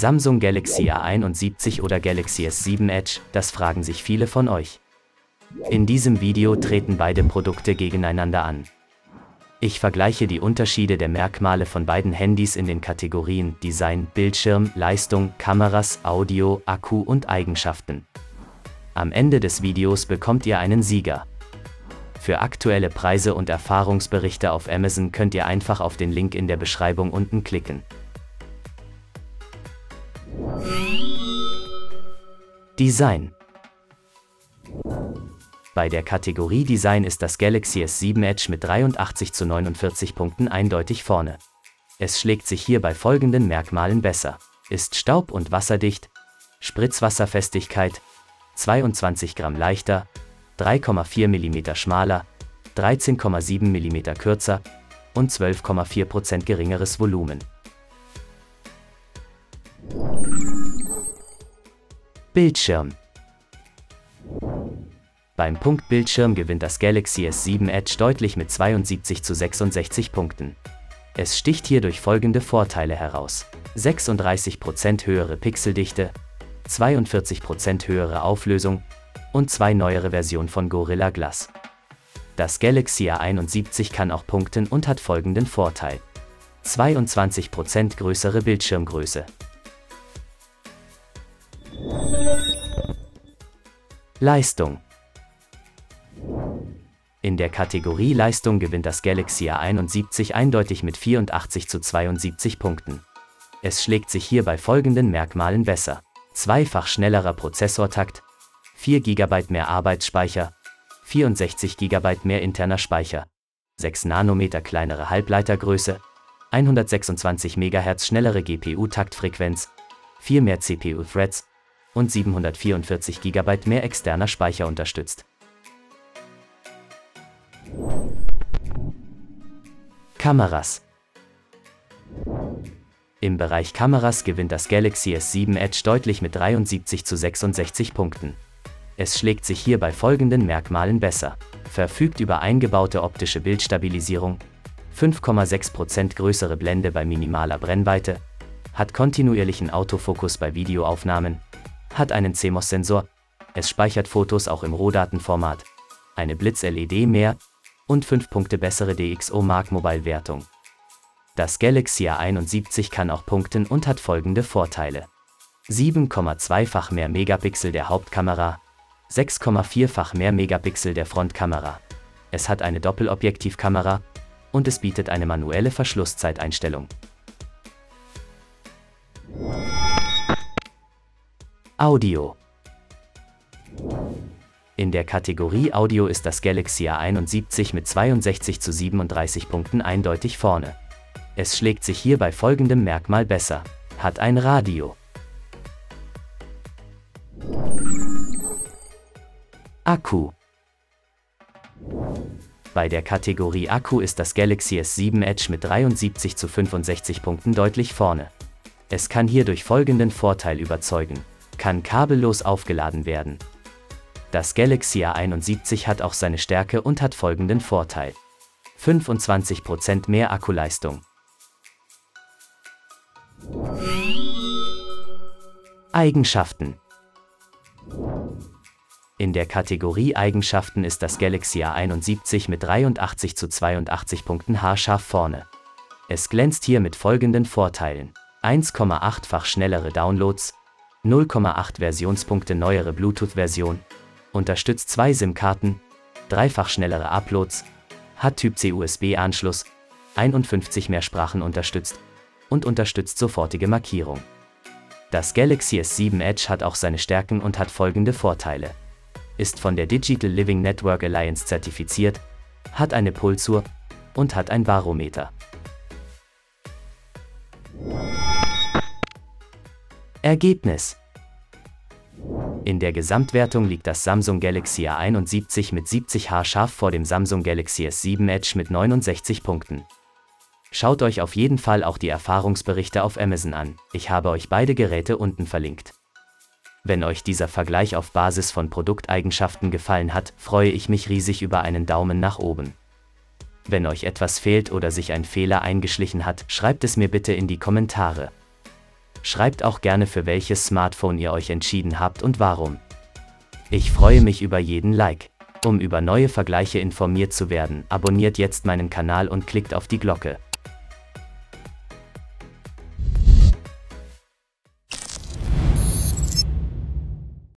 Samsung Galaxy A71 oder Galaxy S7 Edge, das fragen sich viele von euch. In diesem Video treten beide Produkte gegeneinander an. Ich vergleiche die Unterschiede der Merkmale von beiden Handys in den Kategorien Design, Bildschirm, Leistung, Kameras, Audio, Akku und Eigenschaften. Am Ende des Videos bekommt ihr einen Sieger. Für aktuelle Preise und Erfahrungsberichte auf Amazon könnt ihr einfach auf den Link in der Beschreibung unten klicken. Design. Bei der Kategorie Design ist das Galaxy S7 Edge mit 83:49 Punkten eindeutig vorne. Es schlägt sich hier bei folgenden Merkmalen besser. Ist staub- und wasserdicht, Spritzwasserfestigkeit, 22 Gramm leichter, 3,4 mm schmaler, 13,7 mm kürzer und 12,4% geringeres Volumen. Bildschirm. Beim Punkt Bildschirm gewinnt das Galaxy S7 Edge deutlich mit 72:66 Punkten. Es sticht hier durch folgende Vorteile heraus: 36% höhere Pixeldichte, 42% höhere Auflösung und zwei neuere Versionen von Gorilla Glass. Das Galaxy A71 kann auch punkten und hat folgenden Vorteil: 22% größere Bildschirmgröße. Leistung. In der Kategorie Leistung gewinnt das Galaxy A71 eindeutig mit 84:72 Punkten. Es schlägt sich hier bei folgenden Merkmalen besser: zweifach schnellerer Prozessortakt, 4 GB mehr Arbeitsspeicher, 64 GB mehr interner Speicher, 6 nm kleinere Halbleitergröße, 126 MHz schnellere GPU-Taktfrequenz, 4 mehr CPU-Threads und 744 GB mehr externer Speicher unterstützt. Kameras. Im Bereich Kameras gewinnt das Galaxy S7 Edge deutlich mit 73:66 Punkten. Es schlägt sich hier bei folgenden Merkmalen besser: verfügt über eingebaute optische Bildstabilisierung, 5,6% größere Blende bei minimaler Brennweite, hat kontinuierlichen Autofokus bei Videoaufnahmen, hat einen CMOS-Sensor, es speichert Fotos auch im Rohdatenformat, eine Blitz-LED mehr und 5 Punkte bessere DxO-Mark-Mobile-Wertung. Das Galaxy A71 kann auch punkten und hat folgende Vorteile: 7,2-fach mehr Megapixel der Hauptkamera, 6,4-fach mehr Megapixel der Frontkamera. Es hat eine Doppelobjektivkamera und es bietet eine manuelle Verschlusszeiteinstellung. Audio. In der Kategorie Audio ist das Galaxy A71 mit 62:37 Punkten eindeutig vorne. Es schlägt sich hier bei folgendem Merkmal besser: hat ein Radio. Akku. Bei der Kategorie Akku ist das Galaxy S7 Edge mit 73:65 Punkten deutlich vorne. Es kann hier durch folgenden Vorteil überzeugen: kann kabellos aufgeladen werden. Das Galaxy A71 hat auch seine Stärke und hat folgenden Vorteil: 25% mehr Akkuleistung. Eigenschaften. In der Kategorie Eigenschaften ist das Galaxy A71 mit 83:82 Punkten haarscharf vorne. Es glänzt hier mit folgenden Vorteilen: 1,8-fach schnellere Downloads, 0,8 Versionspunkte neuere Bluetooth-Version, unterstützt 2 SIM-Karten, 3-fach schnellere Uploads, hat Typ-C-USB-Anschluss, 51 mehr Sprachen unterstützt und unterstützt sofortige Markierung. Das Galaxy S7 Edge hat auch seine Stärken und hat folgende Vorteile: ist von der Digital Living Network Alliance zertifiziert, hat eine Pulsuhr und hat ein Barometer. Ergebnis. In der Gesamtwertung liegt das Samsung Galaxy A71 mit 70 haarscharf vor dem Samsung Galaxy S7 Edge mit 69 Punkten. Schaut euch auf jeden Fall auch die Erfahrungsberichte auf Amazon an, ich habe euch beide Geräte unten verlinkt. Wenn euch dieser Vergleich auf Basis von Produkteigenschaften gefallen hat, freue ich mich riesig über einen Daumen nach oben. Wenn euch etwas fehlt oder sich ein Fehler eingeschlichen hat, schreibt es mir bitte in die Kommentare. Schreibt auch gerne, für welches Smartphone ihr euch entschieden habt und warum. Ich freue mich über jeden Like. Um über neue Vergleiche informiert zu werden, abonniert jetzt meinen Kanal und klickt auf die Glocke.